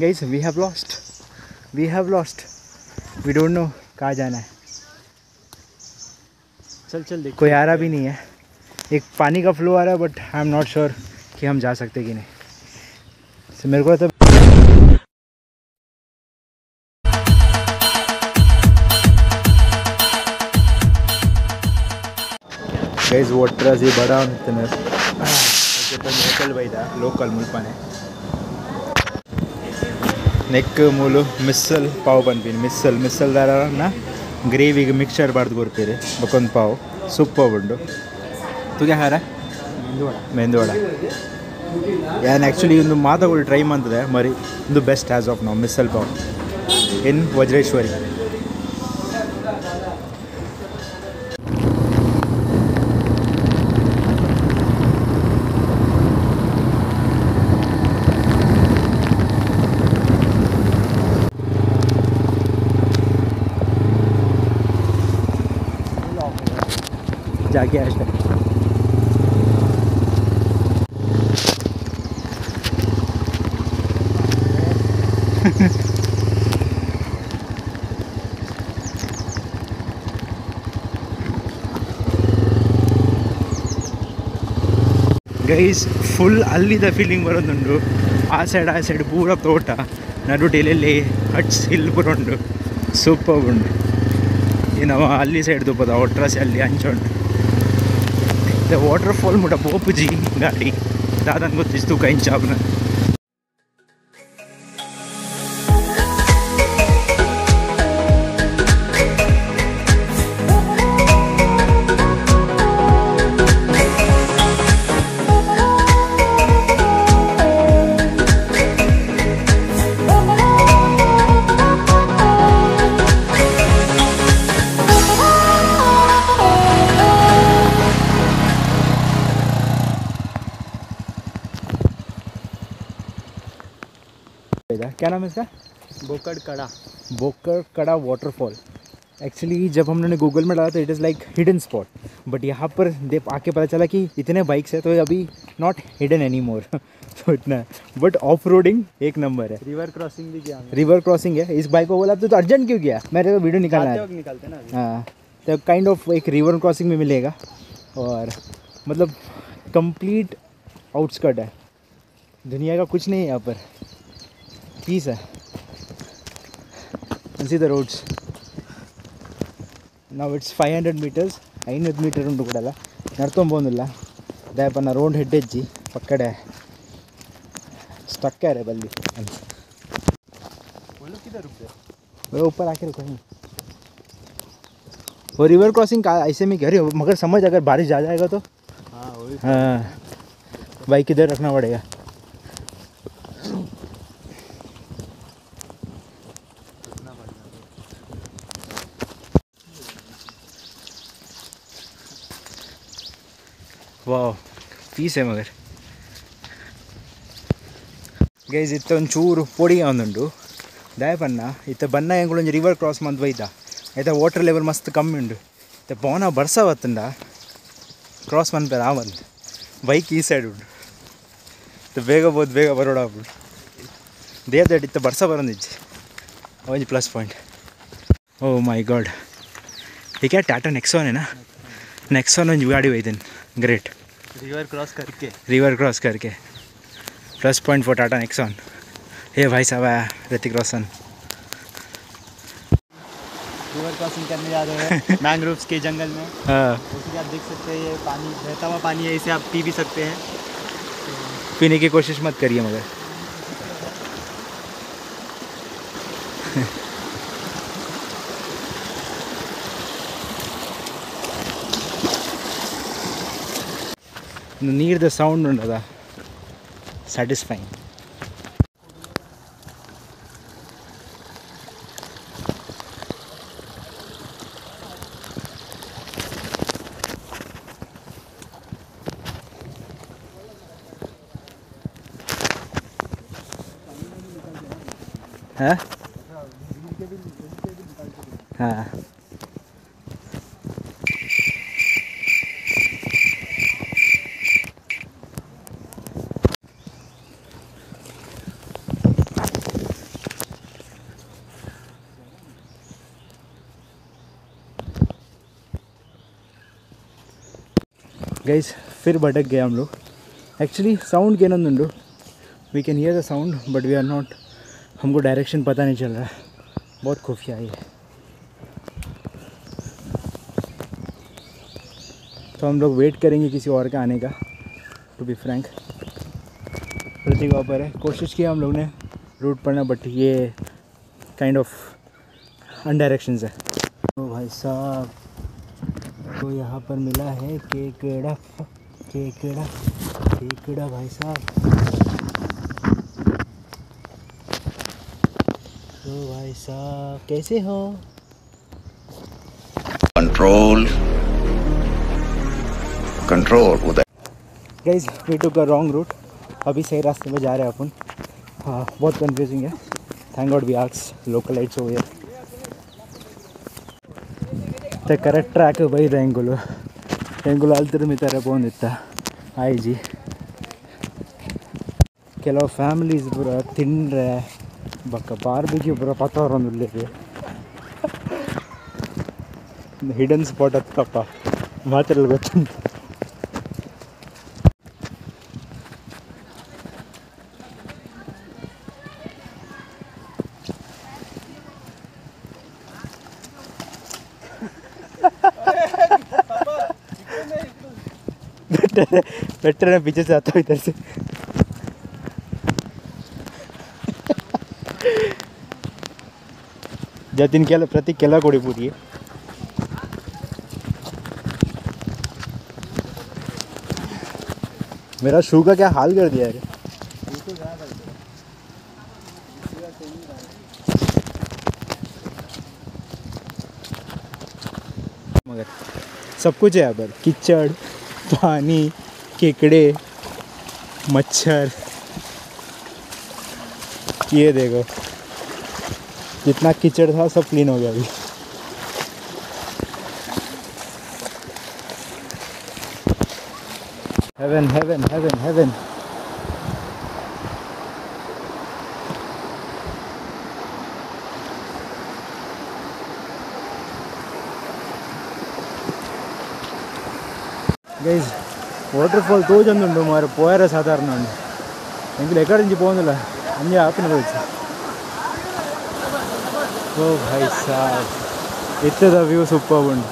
Guys we have lost we don't know कहाँ जाना है। चल देखो, कोई आ रहा भी नहीं है। एक पानी का फ्लो आ रहा है but I am not sure कि हम जा सकते कि नहीं। तो मेरे को तो गाइस वाटर से बड़ा इतने लोकल भाई था, लोकल मुलपाने नेक मूल मिसल पाव बनपीन मिसल दारा ना ग्रेवी के मिक्सचर बार्ड गोरपीरे बकंद पाव सूपर बंडो। तू क्या खा रहा है? मेंदुवड़ा यान एक्चुअली ಒಂದು ಮಾತಗಳು ಟ್ರೈ ಮಾಡ್ತಿದೆ ಮರಿ ಇದು best as of now misal pav in Vajreshwari. जाके आज तक गैस फुल अल्लिद फीलिंग बरोदुंडु। आ सैड पूरा तोट नडुटेले हट्स हिल पुरुंडु सूपर उंडु। इनवा अल्ली सैड तुपदा ओट्रस अल्ली हंचुंडु वाटरफॉल मुटा पोपजी गाड़ी दादान गोत्तिस्तु कहीं चापना। क्या नाम है इसका? बोकड़कड़ा वाटरफॉल। एक्चुअली जब हम लोगों ने गूगल में डाला तो it is like hidden spot, but यहाँ पर देख आके पता चला कि इतने बाइक्स है तो ये अभी नॉट हिडन एनी मोर। तो इतना बट ऑफ रोडिंग एक नंबर है। रिवर क्रॉसिंग है। इस बाइक को बोला तो अर्जेंट क्यों किया, मेरे को वीडियो निकालना है। हाँ तो काइंड ऑफ एक रिवर क्रॉसिंग में मिलेगा और मतलब कम्प्लीट आउटस्कर्ट है, दुनिया का कुछ नहीं है यहाँ पर, पीस है। And see the roads. Now it's 500 meters, 500 meter उंटु कूडल नडकोंबोंदिल्ल दयपन्न रोड हेड्डेज्जी पक्कडे स्टक आरे बल्ली ओल्लु किधर रुक गए वो ऊपर आके रुको। और रिवर क्रॉसिंग का ऐसे में कह रहे हो मगर समझ, अगर बारिश आ जाएगा तो हाँ बाइक इधर रखना पड़ेगा। वाह पीस है मगर गैस इतने चूर पोड़ी अंदु दया पन्ना इत बना हेंगोल रिवर क्रॉस मंदा इत वाटर लेवल मस्त कम्मी उंडु इत पौना बरसा बत्तुंडा क्रॉस मन पे आवन बाइक ई सैड उंडु इत बेग बरोड़ा देव इत बरसा बरंदिज्जी और plus point. Oh my god ठीक है टाटा नेक्सॉन है ना, नेक्सॉन गाड़ी हुई दिन ग्रेट रिवर क्रॉस करके plus point for Tata Nexon. ये भाई साहब आया ऋतिक रोशन रिवर क्रॉसिंग करने जा रहे हैं मैंग्रोव्स के जंगल में। उसी आप देख सकते हैं ये पानी बहता हुआ पानी है, इसे आप पी भी सकते हैं। पीने की कोशिश मत करिए मगर नीर द साउंड उंडदा सैटिस्फाइंग। हाँ हाँ गाइस फिर भटक गए हम लोग. एक्चुअली साउंड के नंदो we can hear the sound but we are not, हमको डायरेक्शन पता नहीं चल रहा है. बहुत खुफिया है. तो हम लोग वेट करेंगे किसी और का आने का. टू बी फ्रैंक प्रतीक वहाँ पर है. कोशिश की हम लोग ने रूट पढ़ना बट ये काइंड ऑफ अनडायरेक्शंस है. तो भाई साहब तो यहाँ पर मिला है केकड़ा केकड़ा केकड़ा भाई साहब. तो भाई साहब कैसे हो? Control control guys we took a wrong route. अभी सही रास्ते में जा रहे हैं अपन. हाँ बहुत कंफ्यूजिंग है. Thank god we asked local lights हो गया. तो करेक्ट ट्रैक है भाई. रेंगुलो रेंगुलो अल्तर में तरह बंदित्ता हाय जी. ಕೆಲವು ಫ್ಯಾಮಿಲೀಸ್ ಪೂರ ತಿಂದರೆ बक्का बारबेक्यू पूरा पतावरन हिडन स्पॉट अत्तप्प मात्र गोत्तु. बेटर पीछे से आता इधर से. जतिन केला प्रतीक केला कोड़ी पूरी है. मेरा शू का क्या हाल कर दिया है. मगर सब कुछ है यहाँ पर. कीचड़ पानी केकड़े मच्छर. ये देखो जितना कीचड़ था सब क्लीन हो गया अभी. Heaven heaven heaven heaven. Guys waterfall तोजंदुंडु मारे पोयरे साधारण उंडु एंकिल एक्कड़ नुंचि पोवुंदिल्ल अन्नी आपिन वच्चु. तो भाई साहब इतने द व्यू सुपर बन.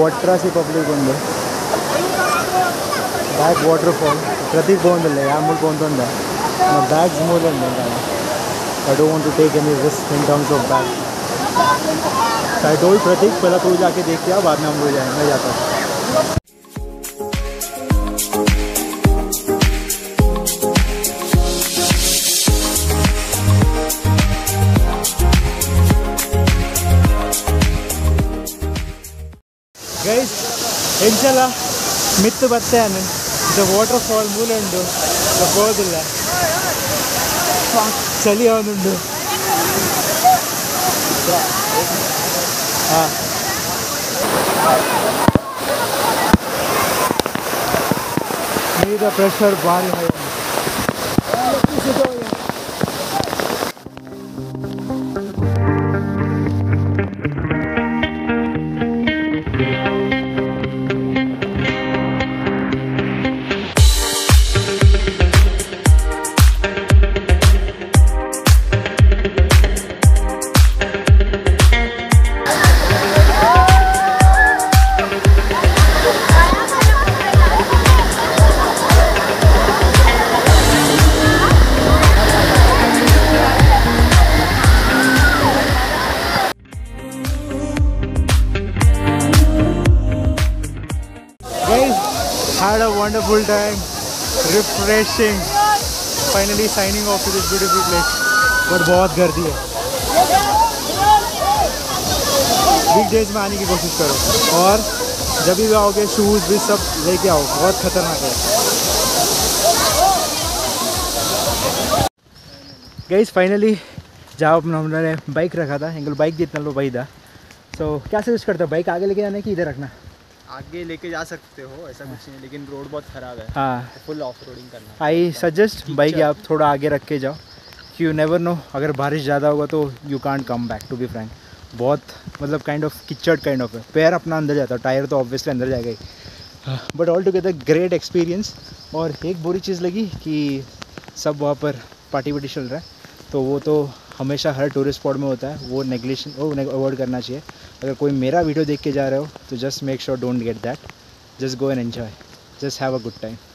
वाटर से पब्लिक बंद बैक वाटरफॉल प्रतीक बंद आम बंद बैग मूल I don't want to take any risk in terms of bag. I don't Prateek पहला तू जाके देख के बाद में हम लोग जाएंगे. मैं जाता हूँ. इंशाला मित्त बता द वाटरफॉल मूल चली उंडु. हाँ मीद प्रेशर भारी है. Had a wonderful time, refreshing. Finally signing off to this beautiful place. But बहुत गर्दी है. वीकडेज में आने की कोशिश करो और जब भी आओगे शूज़ भी सब लेके आओ, बहुत ख़तरनाक है। गाइस फाइनली जाओ अपना हमने बाइक रखा था, एंगल बाइक जितना लो वही था। तो क्या सजेस्ट करते हो, बाइक आगे लेके जाना कि इधर रखना? आगे लेके जा सकते हो, ऐसा कुछ नहीं, लेकिन रोड बहुत ख़राब है। हाँ, तो फुल ऑफ रोडिंग करना। आई सजेस्ट बाइक आप थोड़ा आगे रख के जाओ कि यू नेवर नो, अगर बारिश ज़्यादा होगा तो you can't come back to be frank. बहुत मतलब काइंड ऑफ किचड़ काइंड ऑफ है, पैर अपना अंदर जाता है, टायर तो ऑब्वियसली अंदर जाएगा ही, but all together great experience. और एक बुरी चीज़ लगी कि सब वहाँ पर पार्टी वार्टी चल रहा है, तो वो तो हमेशा हर टूरिस्ट स्पॉट में होता है, वो नेग्लेक्शन वो अवॉइड करना चाहिए। अगर कोई मेरा वीडियो देख के जा रहे हो तो just make sure don't get that, just go and enjoy, just have a good time.